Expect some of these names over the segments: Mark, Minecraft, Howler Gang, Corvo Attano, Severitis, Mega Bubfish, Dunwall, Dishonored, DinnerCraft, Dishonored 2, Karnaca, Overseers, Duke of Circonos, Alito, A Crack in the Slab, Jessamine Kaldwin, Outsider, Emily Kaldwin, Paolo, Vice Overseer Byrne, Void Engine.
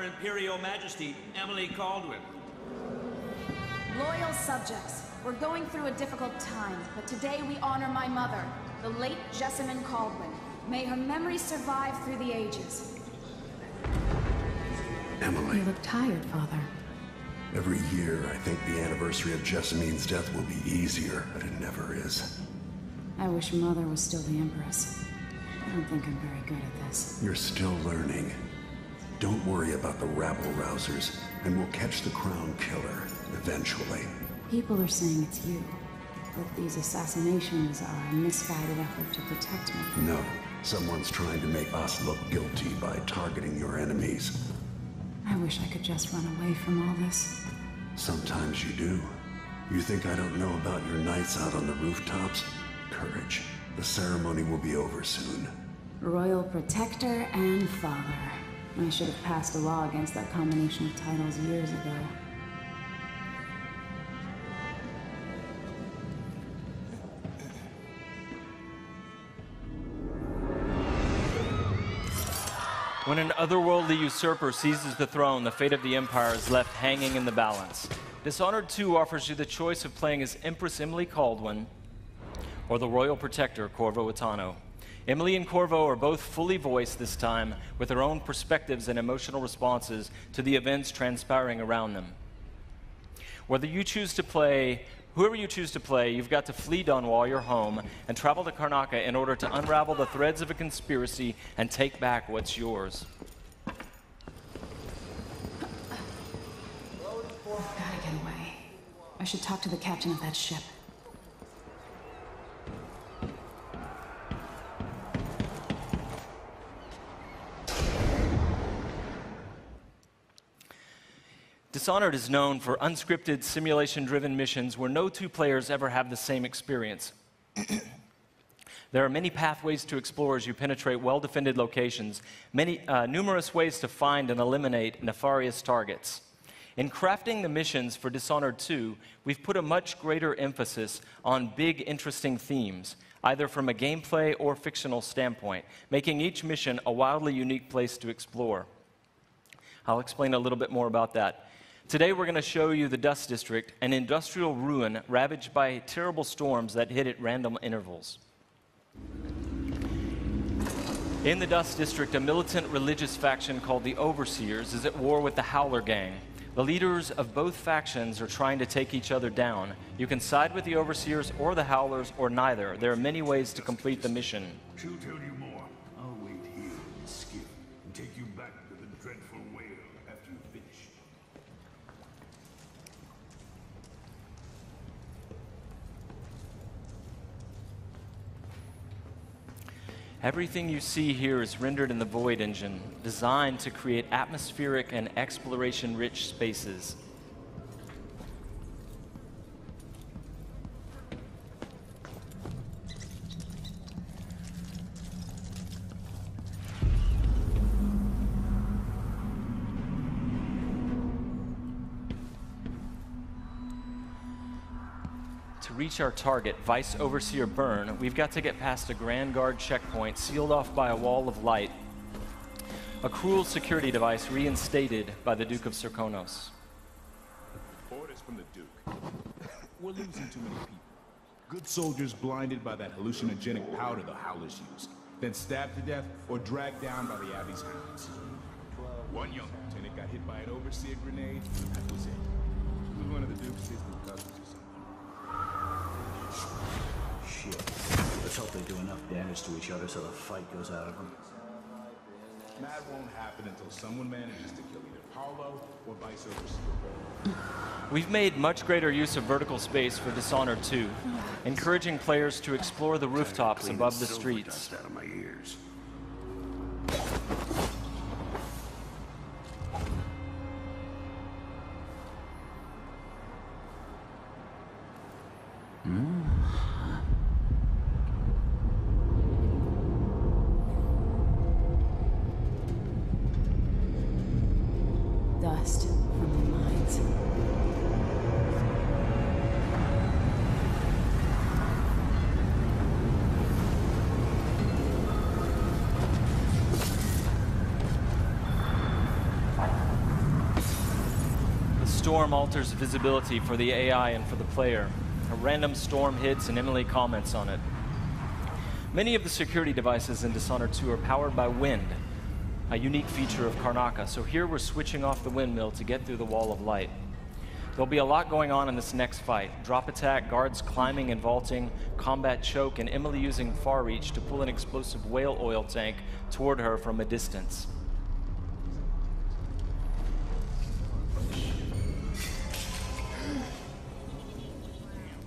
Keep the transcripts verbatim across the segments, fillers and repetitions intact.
Her Imperial Majesty, Emily Kaldwin. Loyal subjects, we're going through a difficult time, but today we honor my mother, the late Jessamine Kaldwin. May her memory survive through the ages. Emily. You look tired, Father. Every year, I think the anniversary of Jessamine's death will be easier, but it never is. I wish Mother was still the Empress. I don't think I'm very good at this. You're still learning. Don't worry about the rabble-rousers, and we'll catch the crown killer, eventually. People are saying it's you, but these assassinations are a misguided effort to protect me. No. Someone's trying to make us look guilty by targeting your enemies. I wish I could just run away from all this. Sometimes you do. You think I don't know about your nights out on the rooftops? Courage. The ceremony will be over soon. Royal Protector and Father. I should have passed a law against that combination of titles years ago. When an otherworldly usurper seizes the throne, the fate of the Empire is left hanging in the balance. Dishonored two offers you the choice of playing as Empress Emily Kaldwin or the Royal Protector, Corvo Attano. Emily and Corvo are both fully voiced this time, with their own perspectives and emotional responses to the events transpiring around them. Whether you choose to play, whoever you choose to play, you've got to flee Dunwall, your home, and travel to Karnaca in order to unravel the threads of a conspiracy and take back what's yours. I've got to get away. I should talk to the captain of that ship. Dishonored is known for unscripted, simulation-driven missions where no two players ever have the same experience. There are many pathways to explore as you penetrate well-defended locations, many, uh, numerous ways to find and eliminate nefarious targets. In crafting the missions for Dishonored two, we've put a much greater emphasis on big, interesting themes, either from a gameplay or fictional standpoint, making each mission a wildly unique place to explore. I'll explain a little bit more about that. Today we're going to show you the Dust District, an industrial ruin ravaged by terrible storms that hit at random intervals. In the Dust District, a militant religious faction called the Overseers is at war with the Howler Gang. The leaders of both factions are trying to take each other down. You can side with the Overseers or the Howlers or neither. There are many ways to complete the mission. She'll tell you more. I'll wait here and skip and take you back to the dreadful whale after you finish. Everything you see here is rendered in the Void Engine, designed to create atmospheric and exploration-rich spaces. To reach our target, Vice Overseer Byrne, we've got to get past a Grand Guard checkpoint sealed off by a wall of light, a cruel security device reinstated by the Duke of Circonos. Orders from the Duke. We're losing too many people. Good soldiers blinded by that hallucinogenic powder the Howlers use, then stabbed to death or dragged down by the Abbey's hounds. One young lieutenant got hit by an Overseer grenade, that was it. It was one of the Duke's distant cousins. Shit. Let's hope they do enough damage to each other so the fight goes out of them. That won't happen until someone manages to kill either Paolo or Vice Overseer. We've made much greater use of vertical space for Dishonored two, encouraging players to explore the rooftops above the streets. Dust out of my ears. Bye. storm alters visibility for the A I and for the player. A random storm hits and Emily comments on it. Many of the security devices in Dishonored two are powered by wind, a unique feature of Karnaca, so here we're switching off the windmill to get through the wall of light. There'll be a lot going on in this next fight. Drop attack, guards climbing and vaulting, combat choke, and Emily using far reach to pull an explosive whale oil tank toward her from a distance.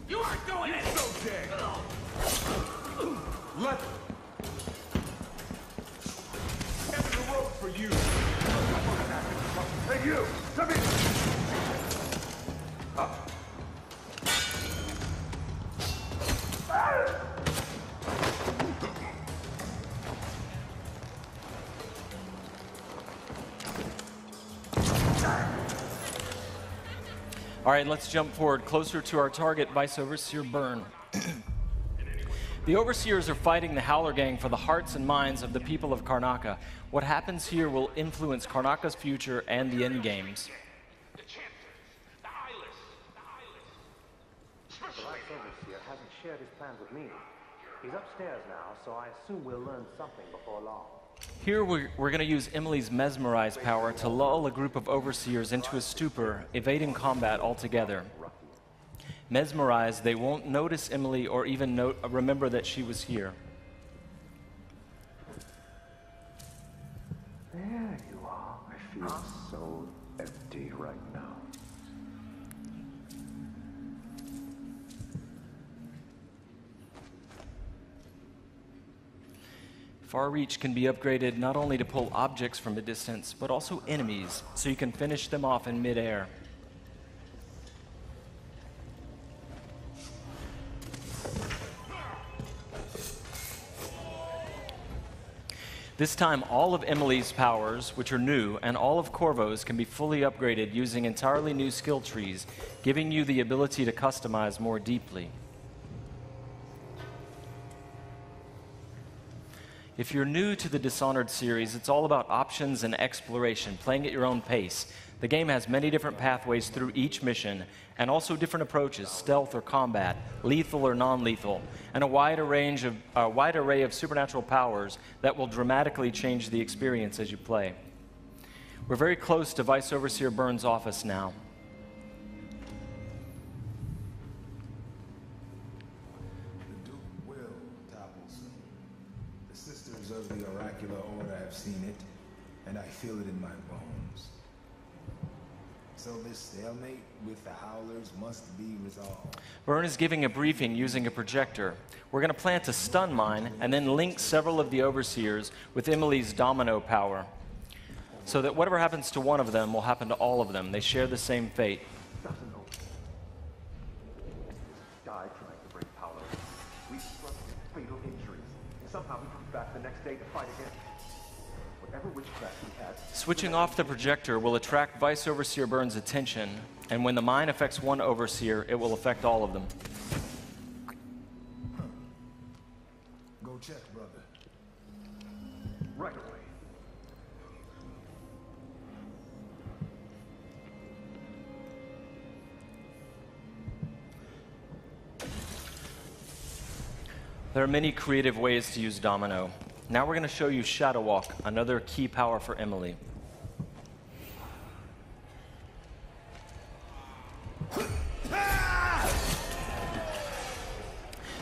You aren't doing it! It's okay! Let them. End of the road for you. Hey, you! Come here! Up. All right, let's jump forward closer to our target, Vice Overseer Byrne. The Overseers are fighting the Howler Gang for the hearts and minds of the people of Karnaca. What happens here will influence Karnaca's future and the end games. The Chanters, the Eyeless, the Eyeless. The Vice Overseer hasn't shared his plans with me. He's upstairs now, so I assume we'll learn something before long. Here we're, we're going to use Emily's mesmerized power to lull a group of Overseers into a stupor, evading combat altogether. Mesmerized, they won't notice Emily or even note, remember that she was here. There you are. I feel huh? so empty right now. Far reach can be upgraded not only to pull objects from a distance, but also enemies, so you can finish them off in midair. This time, all of Emily's powers, which are new, and all of Corvo's can be fully upgraded using entirely new skill trees, giving you the ability to customize more deeply. If you're new to the Dishonored series, it's all about options and exploration, playing at your own pace. The game has many different pathways through each mission, and also different approaches, stealth or combat, lethal or non-lethal, and a wide array of, uh, wide array of supernatural powers that will dramatically change the experience as you play. We're very close to Vice Overseer Byrne's office now. The oracular order, I've seen it, and I feel it in my bones. So this stalemate with the Howlers must be resolved. Byrne is giving a briefing using a projector. We're going to plant a stun mine and then link several of the Overseers with Emily's domino power, so that whatever happens to one of them will happen to all of them. They share the same fate. Switching off the projector will attract Vice Overseer Byrne's attention, and when the mine affects one Overseer, it will affect all of them. Huh. Go check, brother. Right away. There are many creative ways to use Domino. Now we're going to show you Shadow Walk, another key power for Emily.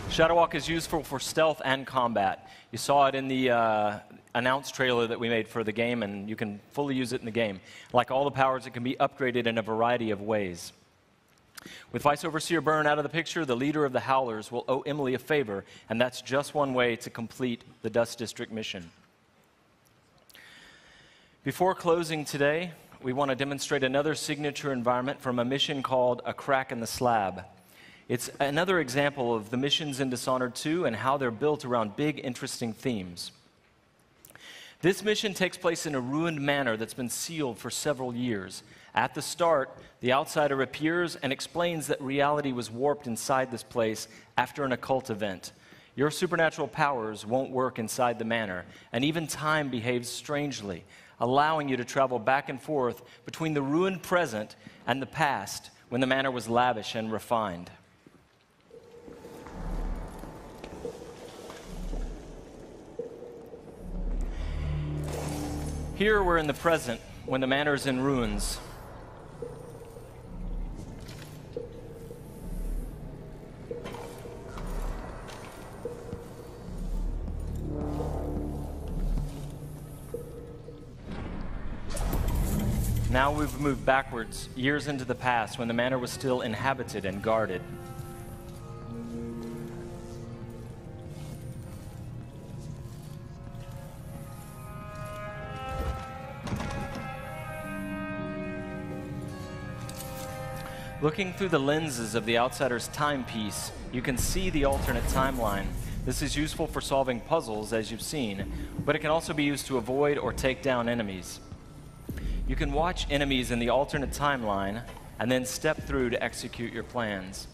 Shadow Walk is useful for stealth and combat. You saw it in the uh, announce trailer that we made for the game, and you can fully use it in the game. Like all the powers, it can be upgraded in a variety of ways. With Vice Overseer Byrne out of the picture, the leader of the Howlers will owe Emily a favor, and that's just one way to complete the Dust District mission. Before closing today, we want to demonstrate another signature environment from a mission called A Crack in the Slab. It's another example of the missions in Dishonored two and how they're built around big, interesting themes. This mission takes place in a ruined manor that's been sealed for several years. At the start, the Outsider appears and explains that reality was warped inside this place after an occult event. Your supernatural powers won't work inside the manor, and even time behaves strangely, allowing you to travel back and forth between the ruined present and the past when the manor was lavish and refined. Here we're in the present, when the manor is in ruins. Now we've moved backwards, years into the past, when the manor was still inhabited and guarded. Looking through the lenses of the Outsider's timepiece, you can see the alternate timeline. This is useful for solving puzzles, as you've seen, but it can also be used to avoid or take down enemies. You can watch enemies in the alternate timeline and then step through to execute your plans.